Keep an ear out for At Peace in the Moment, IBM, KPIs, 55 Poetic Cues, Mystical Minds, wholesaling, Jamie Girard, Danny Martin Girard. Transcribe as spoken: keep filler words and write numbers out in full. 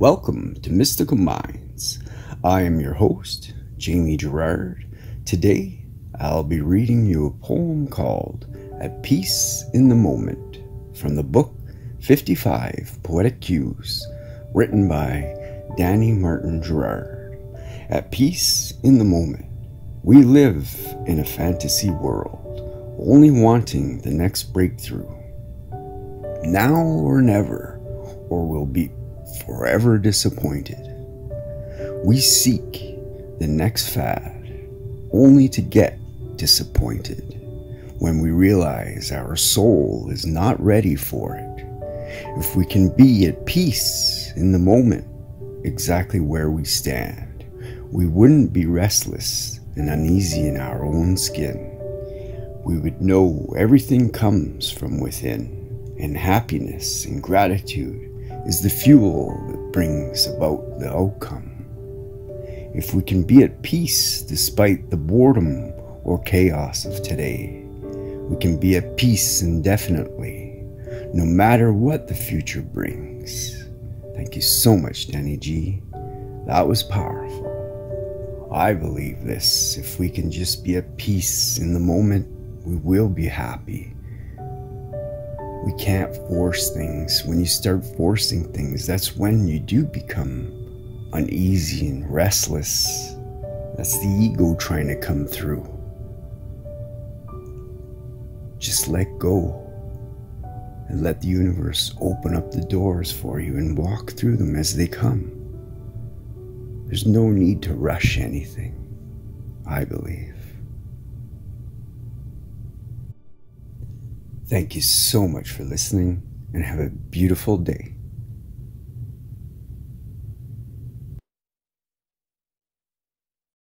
Welcome to Mystical Minds. I am your host, Jamie Girard. Today, I'll be reading you a poem called At Peace in the Moment from the book fifty-five Poetic Cues, written by Danny Martin Girard. At peace in the moment, we live in a fantasy world, only wanting the next breakthrough. Now or never, or we'll be forever disappointed. We seek the next fad, only to get disappointed when we realize our soul is not ready for it. If we can be at peace in the moment, exactly where we stand, we wouldn't be restless and uneasy in our own skin. We would know everything comes from within, and happiness and gratitude is the fuel that brings about the outcome. If we can be at peace despite the boredom or chaos of today, we can be at peace indefinitely, no matter what the future brings. Thank you so much, Danny G. That was powerful. I believe this. If we can just be at peace in the moment, we will be happy. We can't force things. When you start forcing things, that's when you do become uneasy and restless. That's the ego trying to come through. Just let go and let the universe open up the doors for you and walk through them as they come. There's no need to rush anything, I believe. Thank you so much for listening, and have a beautiful day.